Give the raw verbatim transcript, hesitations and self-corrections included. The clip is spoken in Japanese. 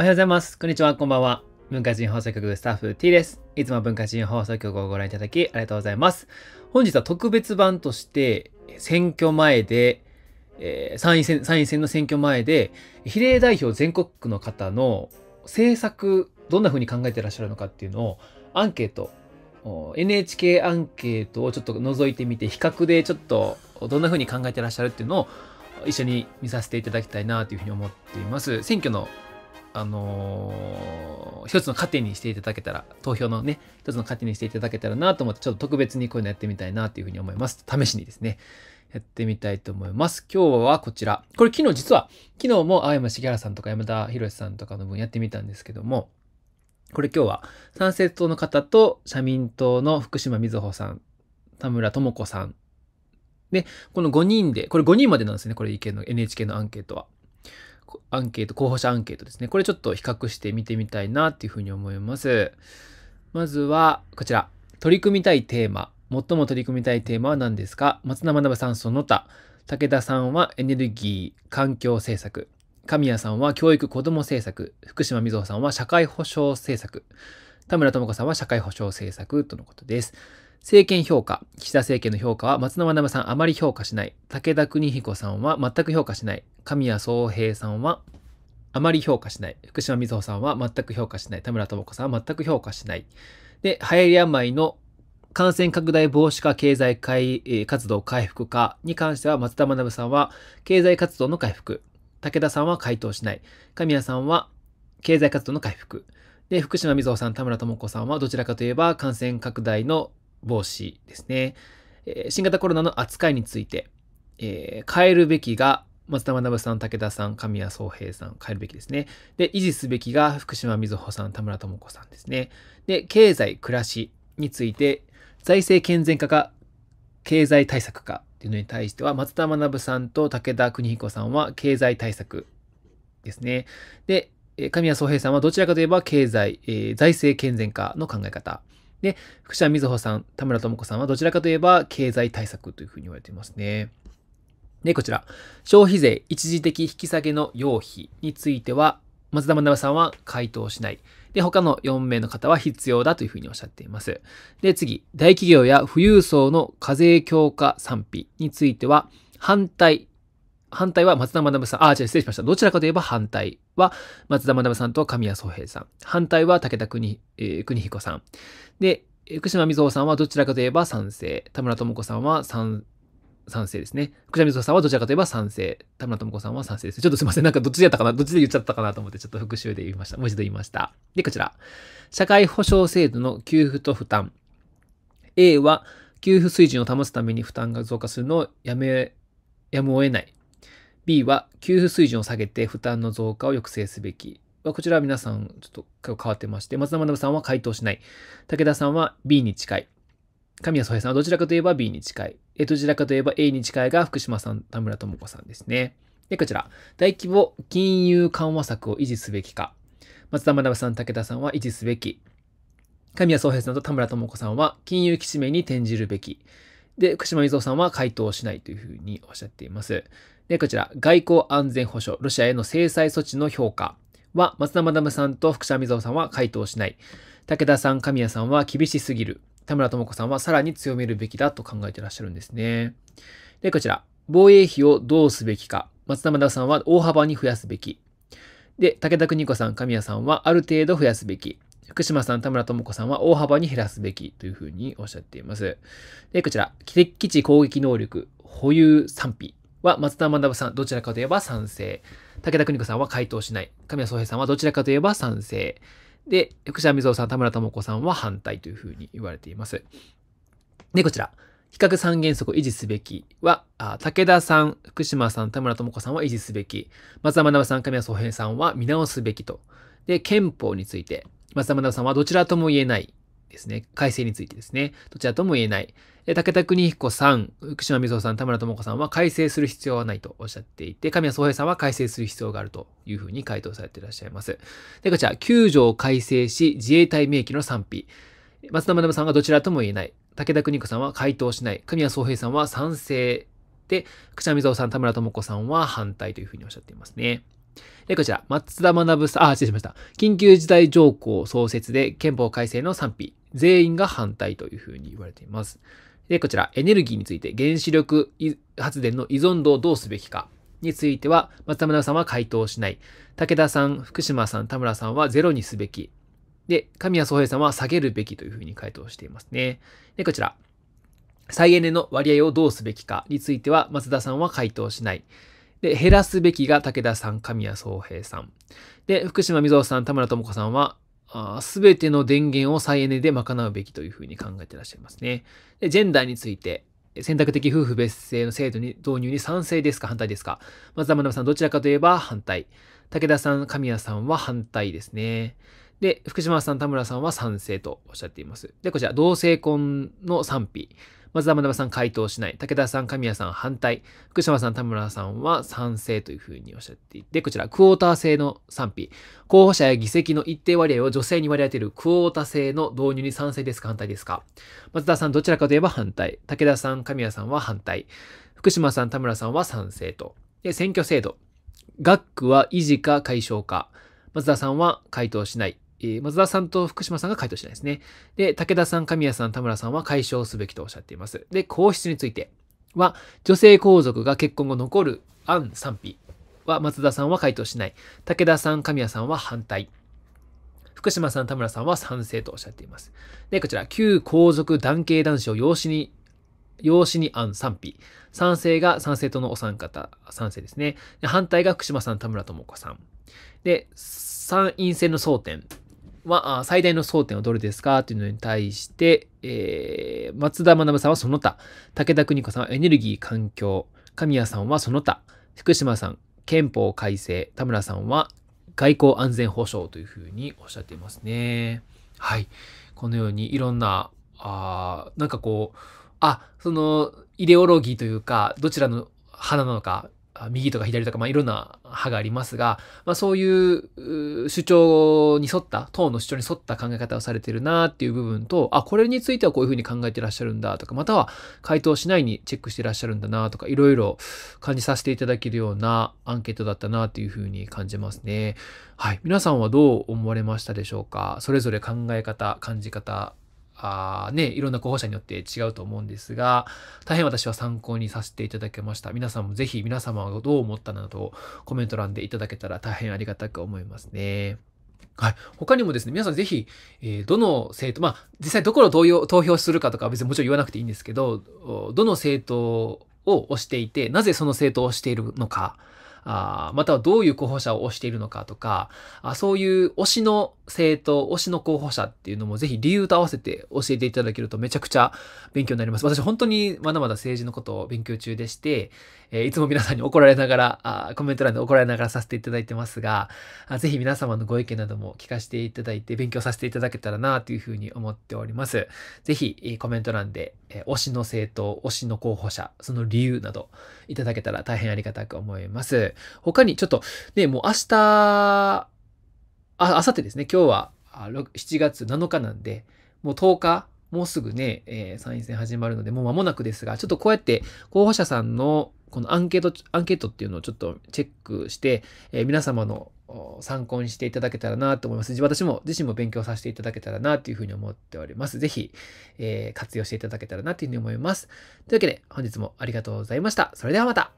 おはようございます。こんにちは、こんばんは。文化人放送局スタッフ T です。いつも文化人放送局をご覧いただきありがとうございます。本日は特別版として、選挙前で、えー、参院選、参院選の選挙前で、比例代表全国区の方の政策、どんな風に考えてらっしゃるのかっていうのを、アンケート、エヌエイチケー アンケートをちょっと覗いてみて、比較でちょっとどんな風に考えてらっしゃるっていうのを一緒に見させていただきたいなというふうに思っています。選挙のあのー、一つの糧にしていただけたら、投票のね、一つの糧にしていただけたらなと思って、ちょっと特別にこういうのやってみたいなというふうに思います。試しにですね、やってみたいと思います。今日はこちら。これ昨日実は、昨日も青山茂原さんとか山田博さんとかの分やってみたんですけども、これ今日は参政党の方と社民党の福島みずほさん、田村智子さん。で、このごにんで、これごにんまでなんですね、これ意見の エヌエイチケー のアンケートは。アンケート、候補者アンケートですね。これちょっと比較して見てみたいなっていうふうに思います。まずは、こちら。取り組みたいテーマ。最も取り組みたいテーマは何ですか？松田学さんその他。武田さんはエネルギー、環境政策。神谷さんは教育、子ども政策。福島みずほさんは社会保障政策。田村智子さんは社会保障政策とのことです。政権評価。岸田政権の評価は松田学さんあまり評価しない。武田邦彦さんは全く評価しない。神谷宗平さんはあまり評価しない。福島みずほさんは全く評価しない。田村智子さんは全く評価しない。で、流行り病の感染拡大防止か経済活動回復かに関しては松田学さんは経済活動の回復。武田さんは回答しない。神谷さんは経済活動の回復。で、福島みずほさん、田村智子さんはどちらかといえば感染拡大の防止ですね。新型コロナの扱いについて、えー、変えるべきが松田学さん、武田さん、神谷宗平さん、変えるべきですね。で、維持すべきが福島みずほさん、田村智子さんですね。で、経済、暮らしについて、財政健全化か経済対策かというのに対しては、松田学さんと武田邦彦さんは経済対策ですね。で、神谷宗平さんはどちらかといえば経済、えー、財政健全化の考え方。で、福島みずほさん、田村智子さんはどちらかといえば経済対策というふうに言われていますね。で、こちら。消費税一時的引き下げの要否については、松田学さんは回答しない。で、他のよん名の方は必要だというふうにおっしゃっています。で、次。大企業や富裕層の課税強化賛否については、反対。反対は松田学さん、あ、違う、失礼しました。どちらかといえば反対は松田学さんと神谷宗平さん。反対は武田邦、えー、邦彦さん。で、福島みずほさんはどちらかといえば賛成。田村智子さんは賛、賛成ですね。福島みずほさんはどちらかといえば賛成。田村智子さんは賛成です。ちょっとすいません。なんかどっちでやったかな、どっちで言っちゃったかなと思って、ちょっと復習で言いました。もう一度言いました。で、こちら。社会保障制度の給付と負担。A は、給付水準を保つために負担が増加するのをやめ、やむを得ない。B は給付水準を下げて負担の増加を抑制すべき。こちらは皆さんちょっと変わってまして、松田学さんは回答しない。武田さんは B に近い。神谷宗平さんはどちらかといえば B に近い。どちらかといえば A に近いが福島さん、田村智子さんですね。で、こちら。大規模金融緩和策を維持すべきか。松田学さん、武田さんは維持すべき。神谷宗平さんと田村智子さんは金融引き締めに転じるべき。で、福島みずほさんは回答しないというふうにおっしゃっています。で、こちら、外交安全保障、ロシアへの制裁措置の評価は、松田学さんと福島みずほさんは回答しない。武田さん、神谷さんは厳しすぎる。田村智子さんはさらに強めるべきだと考えていらっしゃるんですね。で、こちら、防衛費をどうすべきか。松田学さんは大幅に増やすべき。で、武田邦子さん、神谷さんはある程度増やすべき。福島さん、田村智子さんは大幅に減らすべきというふうにおっしゃっています。で、こちら、敵基地攻撃能力保有賛否は松田学さん、どちらかといえば賛成。武田邦子さんは回答しない。神谷宗平さんはどちらかといえば賛成。で、福島みずほさん、田村智子さんは反対というふうに言われています。で、こちら、非核三原則を維持すべきは、武田さん、福島さん、田村智子さんは維持すべき。松田学さん、神谷宗平さんは見直すべきと。で、憲法について。松田学さんはどちらとも言えないですね。改正についてですね。どちらとも言えない。武田邦彦さん、福島みずほさん、田村智子さんは改正する必要はないとおっしゃっていて、神谷宗平さんは改正する必要があるというふうに回答されていらっしゃいます。で、こちら、きゅうじょうを改正し、自衛隊明記の賛否。松田学さんはどちらとも言えない。武田邦彦さんは回答しない。神谷宗平さんは賛成。で、福島みずほさん、田村智子さんは反対というふうにおっしゃっていますね。で、こちら、松田学さん、あ、失礼しました。緊急事態条項創設で憲法改正の賛否、全員が反対というふうに言われています。で、こちら、エネルギーについて原子力発電の依存度をどうすべきかについては、松田学さんは回答しない。武田さん、福島さん、田村さんはゼロにすべき。で、神谷宗平さんは下げるべきというふうに回答していますね。で、こちら、再エネの割合をどうすべきかについては、松田さんは回答しない。で、減らすべきが武田さん、神谷宗平さん。で、福島みぞさん、田村智子さんは、すべての電源を再エネで賄うべきというふうに考えていらっしゃいますね。で、ジェンダーについて、選択的夫婦別姓の制度に導入に賛成ですか反対ですか。松田学さん、どちらかといえば反対。武田さん、神谷さんは反対ですね。で、福島さん、田村さんは賛成とおっしゃっています。で、こちら、同性婚の賛否。松田学さん回答しない。武田さん、神谷さん反対。福島さん、田村さんは賛成というふうにおっしゃっていて、こちら、クォーター制の賛否。候補者や議席の一定割合を女性に割り当てるクォータ制の導入に賛成ですか反対ですか。松田さん、どちらかといえば反対。武田さん、神谷さんは反対。福島さん、田村さんは賛成と。で、選挙制度。学区は維持か解消か。松田さんは回答しない。松田さんと福島さんが回答しないですね。で、武田さん、神谷さん、田村さんは解消すべきとおっしゃっています。で、皇室については、女性皇族が結婚後残る案賛否は松田さんは回答しない。武田さん、神谷さんは反対。福島さん、田村さんは賛成とおっしゃっています。で、こちら、旧皇族男系男子を養子に、養子に案賛否。賛成が参政党のお三方、賛成ですね。で、反対が福島さん、田村智子さん。で、参院選の争点。は、最大の争点はどれですかというのに対して、えー、松田学さんはその他、武田邦子さんはエネルギー環境、神谷さんはその他、福島さん、憲法改正、田村さんは外交安全保障というふうにおっしゃっていますね。はい。このようにいろんな、あなんかこう、あ、その、イデオロギーというか、どちらの派なのか、右とか左とか、まあ、いろんな派がありますが、まあ、そういう主張に沿った、党の主張に沿った考え方をされてるなっていう部分と、あ、これについてはこういうふうに考えてらっしゃるんだとか、または回答しないにチェックしてらっしゃるんだなとか、いろいろ感じさせていただけるようなアンケートだったなっていうふうに感じますね。はい。皆さんはどう思われましたでしょうか？それぞれ考え方、感じ方、あね、いろんな候補者によって違うと思うんですが、大変私は参考にさせていただきました。皆さんもぜひ皆様はどう思ったなどコメント欄でいただけたら大変ありがたく思いますね。はい。他にもですね、皆さんぜひ、えー、どの政党、まあ、実際どこの投票、投票するかとかは別にもちろん言わなくていいんですけど、どの政党を推していて、なぜその政党を推しているのか、あまたはどういう候補者を推しているのかとか、あそういう推しの政党、推しの候補者っていうのもぜひ理由と合わせて教えていただけるとめちゃくちゃ勉強になります。私本当にまだまだ政治のことを勉強中でして、えー、いつも皆さんに怒られながらあ、コメント欄で怒られながらさせていただいてますが、あぜひ皆様のご意見なども聞かせていただいて勉強させていただけたらなというふうに思っております。ぜひコメント欄で、えー、推しの政党、推しの候補者、その理由などいただけたら大変ありがたく思います。他にちょっとね、もう明日、あ、明後日ですね、今日はしちがつなのかなんで、もうとおか、もうすぐね、えー、参院選始まるので、もう間もなくですが、ちょっとこうやって候補者さんのこのアンケート、アンケートっていうのをちょっとチェックして、えー、皆様の参考にしていただけたらなと思います。私も自身も勉強させていただけたらなというふうに思っております。ぜひ、えー、活用していただけたらなというふうに思います。というわけで、本日もありがとうございました。それではまた。